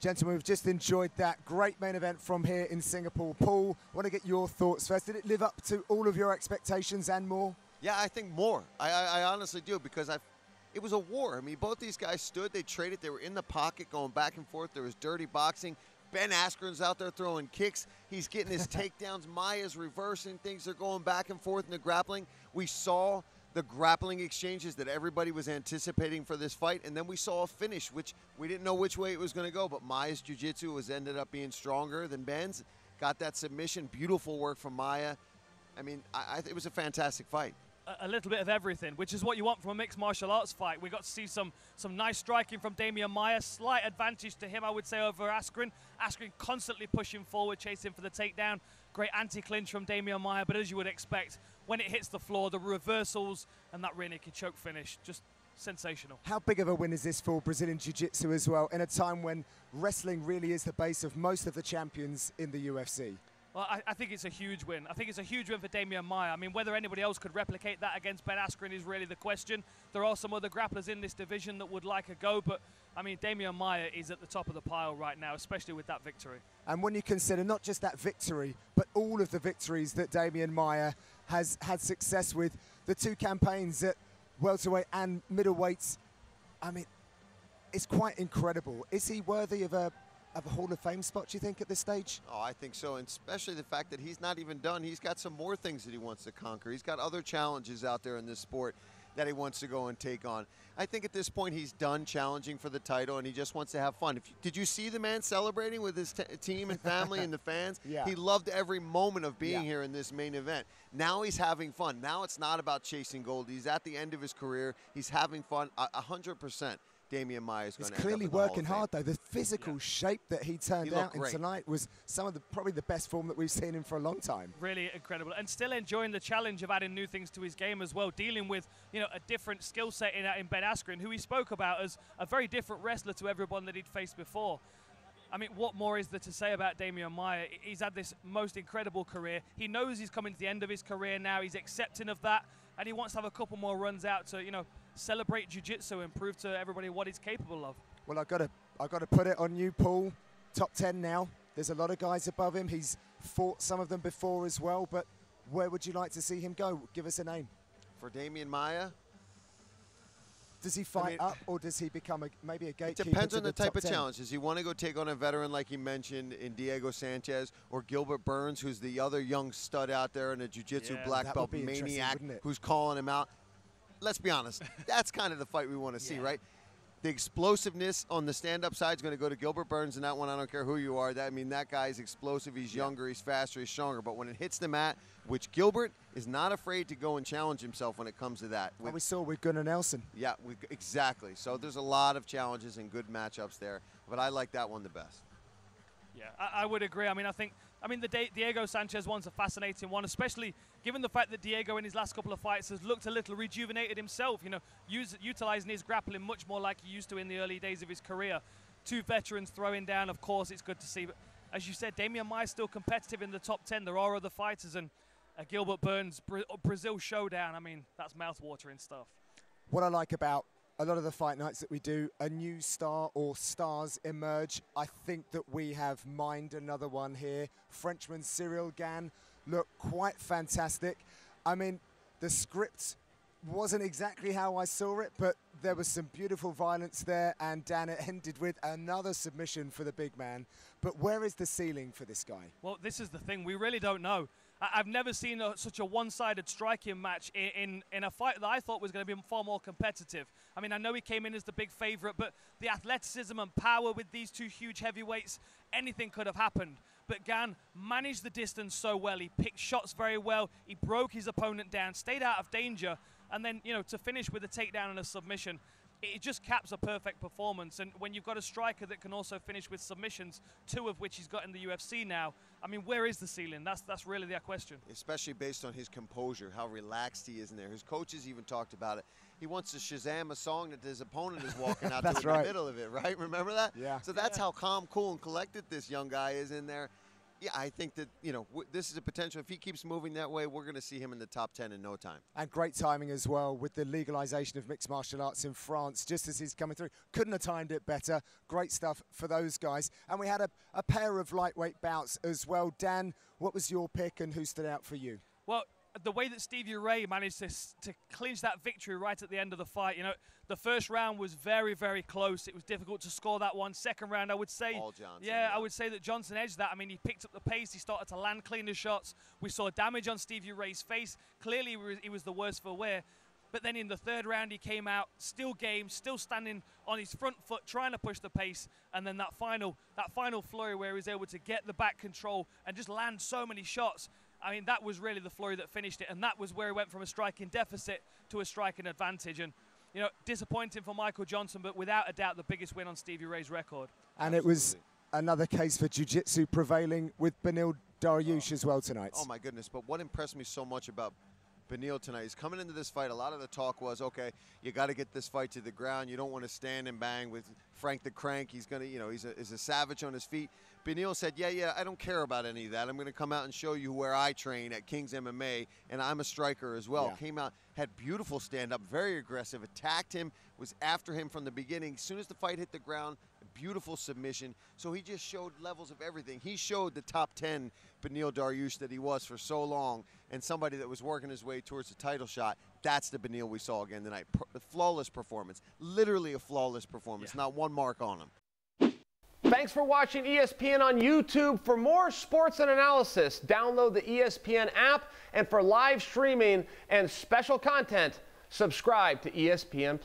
Gentlemen, we've just enjoyed that great main event from here in Singapore. Paul, I want to get your thoughts first. Did it live up to all of your expectations and more? Yeah, I think more. I honestly do, because it was a war. I mean, both these guys stood, they traded, they were in the pocket going back and forth. There was dirty boxing. Ben Askren's out there throwing kicks. He's getting his takedowns. Maia's reversing things. They're going back and forth in the grappling. We saw the grappling exchanges that everybody was anticipating for this fight, and then we saw a finish, which we didn't know which way it was going to go, but Maia's jiu-jitsu was ended up being stronger than Ben's. Got that submission. Beautiful work from Maia. I mean, it was a fantastic fight. A little bit of everything, which is what you want from a mixed martial arts fight. We got to see some nice striking from Demian Maia. Slight advantage to him, I would say, over Askren. Askren constantly pushing forward, chasing for the takedown. Great anti-clinch from Demian Maia, but as you would expect, when it hits the floor, the reversals and that rear naked choke finish, just sensational. How big of a win is this for Brazilian Jiu-Jitsu as well, in a time when wrestling really is the base of most of the champions in the UFC? Well, I think it's a huge win. I think it's a huge win for Demian Maia. I mean, whether anybody else could replicate that against Ben Askren is really the question. There are some other grapplers in this division that would like a go, but, I mean, Demian Maia is at the top of the pile right now, especially with that victory. And when you consider not just that victory, but all of the victories that Demian Maia has had success with, the two campaigns at welterweight and middleweights, I mean, it's quite incredible. Is he worthy of a Hall of Fame spot, do you think, at this stage? Oh, I think so, and especially the fact that he's not even done. He's got some more things that he wants to conquer. He's got other challenges out there in this sport that he wants to go and take on. I think at this point he's done challenging for the title, and he just wants to have fun. Did you see the man celebrating with his team and family and the fans? Yeah. He loved every moment of being here in this main event. Now he's having fun. Now it's not about chasing gold. He's at the end of his career. He's having fun 100%. Demian Maia is going to end up in the Hall of Fame. He's clearly working hard, though. The physical shape that he turned out in tonight was some of probably the best form that we've seen him for a long time. Really incredible. And still enjoying the challenge of adding new things to his game as well, dealing with, you know, a different skill set in Ben Askren, who he spoke about as a very different wrestler to everyone that he'd faced before. I mean, what more is there to say about Demian Maia? He's had this most incredible career. He knows he's coming to the end of his career now. He's accepting of that, and he wants to have a couple more runs out to, you know, celebrate jiu-jitsu and prove to everybody what he's capable of. Well, I've got to put it on you, Paul. Top 10 now. There's a lot of guys above him. He's fought some of them before as well, but where would you like to see him go? Give us a name. For Demian Maia? Does he fight up, or does he become maybe a gatekeeper? It depends on the type of challenge. Does he want to go take on a veteran like he mentioned in Diego Sanchez or Gilbert Burns, who's the other young stud out there in a jiu-jitsu black belt maniac who's calling him out? Let's be honest, that's kind of the fight we want to see, right? The explosiveness on the stand-up side is going to go to Gilbert Burns, and that one, I don't care who you are. I mean, that guy's explosive. He's younger, he's faster, he's stronger. But when it hits the mat, which Gilbert is not afraid to go and challenge himself when it comes to that. And we saw with Gunna Nelson. Yeah, exactly. So there's a lot of challenges and good matchups there. But I like that one the best. Yeah, I would agree. I mean, I mean, the Diego Sanchez one's a fascinating one, especially given the fact that Diego in his last couple of fights has looked a little rejuvenated himself, you know, utilizing his grappling much more like he used to in the early days of his career. Two veterans throwing down, of course, it's good to see. But as you said, Demian Maia is still competitive in the top 10. There are other fighters, and a Gilbert Burns Brazil showdown, I mean, that's mouth-watering stuff. What I like about a lot of the fight nights that we do, a new star or stars emerge. I think that we have mined another one here. Frenchman Ciryl Gane looked quite fantastic. I mean, the script wasn't exactly how I saw it, but there was some beautiful violence there, and Dan, it ended with another submission for the big man. But where is the ceiling for this guy? Well, this is the thing. We really don't know. I've never seen such a one-sided striking match in a fight that I thought was going to be far more competitive. I mean, I know he came in as the big favorite, but the athleticism and power with these two huge heavyweights, anything could have happened. But Gane managed the distance so well. He picked shots very well. He broke his opponent down, stayed out of danger, and then, you know, to finish with a takedown and a submission. It just caps a perfect performance, and when you've got a striker that can also finish with submissions, two of which he's got in the UFC now, I mean, where is the ceiling? That's really the question. Especially based on his composure, how relaxed he is in there. His coaches even talked about it. He wants to Shazam a song that his opponent is walking out to in the middle of it, right? Remember that? Yeah. So that's how calm, cool, and collected this young guy is in there. Yeah, I think that, you know, this is a potential. If he keeps moving that way, we're going to see him in the top 10 in no time. And great timing as well with the legalization of mixed martial arts in France, just as he's coming through. Couldn't have timed it better. Great stuff for those guys. And we had a pair of lightweight bouts as well. Dan, what was your pick and who stood out for you? Well, the way that Stevie Ray managed to clinch that victory right at the end of the fight, you know, the first round was very, very close. It was difficult to score that one. Second round, I would say, all Johnson, yeah, I would say that Johnson edged that. I mean, he picked up the pace. He started to land cleaner shots. We saw damage on Stevie Ray's face. Clearly, he was the worst for wear. But then in the third round, he came out, still game, still standing on his front foot, trying to push the pace. And then that final flurry where he was able to get the back control and just land so many shots. I mean, that was really the flurry that finished it, and that was where he went from a striking deficit to a striking advantage. And, you know, disappointing for Michael Johnson, but without a doubt the biggest win on Stevie Ray's record. And absolutely. It was another case for jiu-jitsu prevailing with Beneil Dariush as well tonight. Oh, my goodness. But what impressed me so much about Beneil tonight is coming into this fight, a lot of the talk was, okay, you got to get this fight to the ground. You don't want to stand and bang with Frank the Crank. He's going to, you know, he's a savage on his feet. Beneil said, yeah, I don't care about any of that. I'm going to come out and show you where I train at King's MMA, and I'm a striker as well. Yeah. Came out, had beautiful stand-up, very aggressive, attacked him, was after him from the beginning. As soon as the fight hit the ground, beautiful submission. So he just showed levels of everything. He showed the top 10 Beneil Dariush that he was for so long, and somebody that was working his way towards the title shot. That's the Beneil we saw again tonight. Flawless performance, literally a flawless performance, yeah. Not one mark on him. Thanks for watching ESPN on YouTube. For more sports and analysis, download the ESPN app, and for live streaming and special content, subscribe to ESPN+.